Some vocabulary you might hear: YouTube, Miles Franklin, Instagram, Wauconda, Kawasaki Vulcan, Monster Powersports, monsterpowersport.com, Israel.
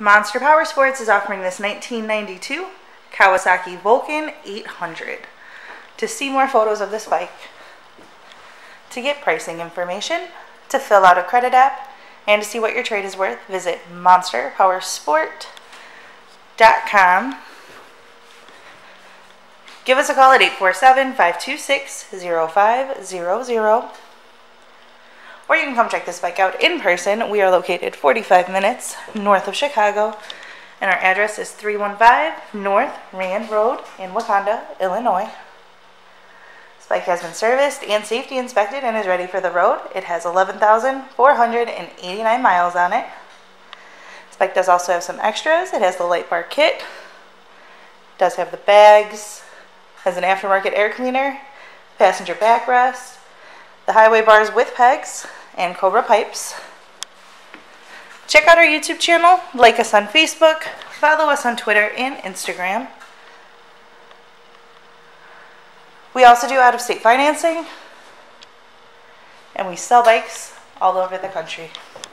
Monster Powersports is offering this 1992 Kawasaki Vulcan 800. To see more photos of this bike, to get pricing information, to fill out a credit app, and to see what your trade is worth, visit monsterpowersport.com. Give us a call at 847-526-0500, or you can come check this bike out in person. We are located 45 minutes north of Chicago, and our address is 315 North Rand Road in Wauconda, Illinois. This bike has been serviced and safety inspected and is ready for the road. It has 11,489 miles on it. This bike does also have some extras. It has the light bar kit, does have the bags, has an aftermarket air cleaner, passenger backrest, the highway bars with pegs, and Cobra pipes. Check out our YouTube channel, like us on Facebook, follow us on Twitter and Instagram. We also do out-of-state financing, and we sell bikes all over the country.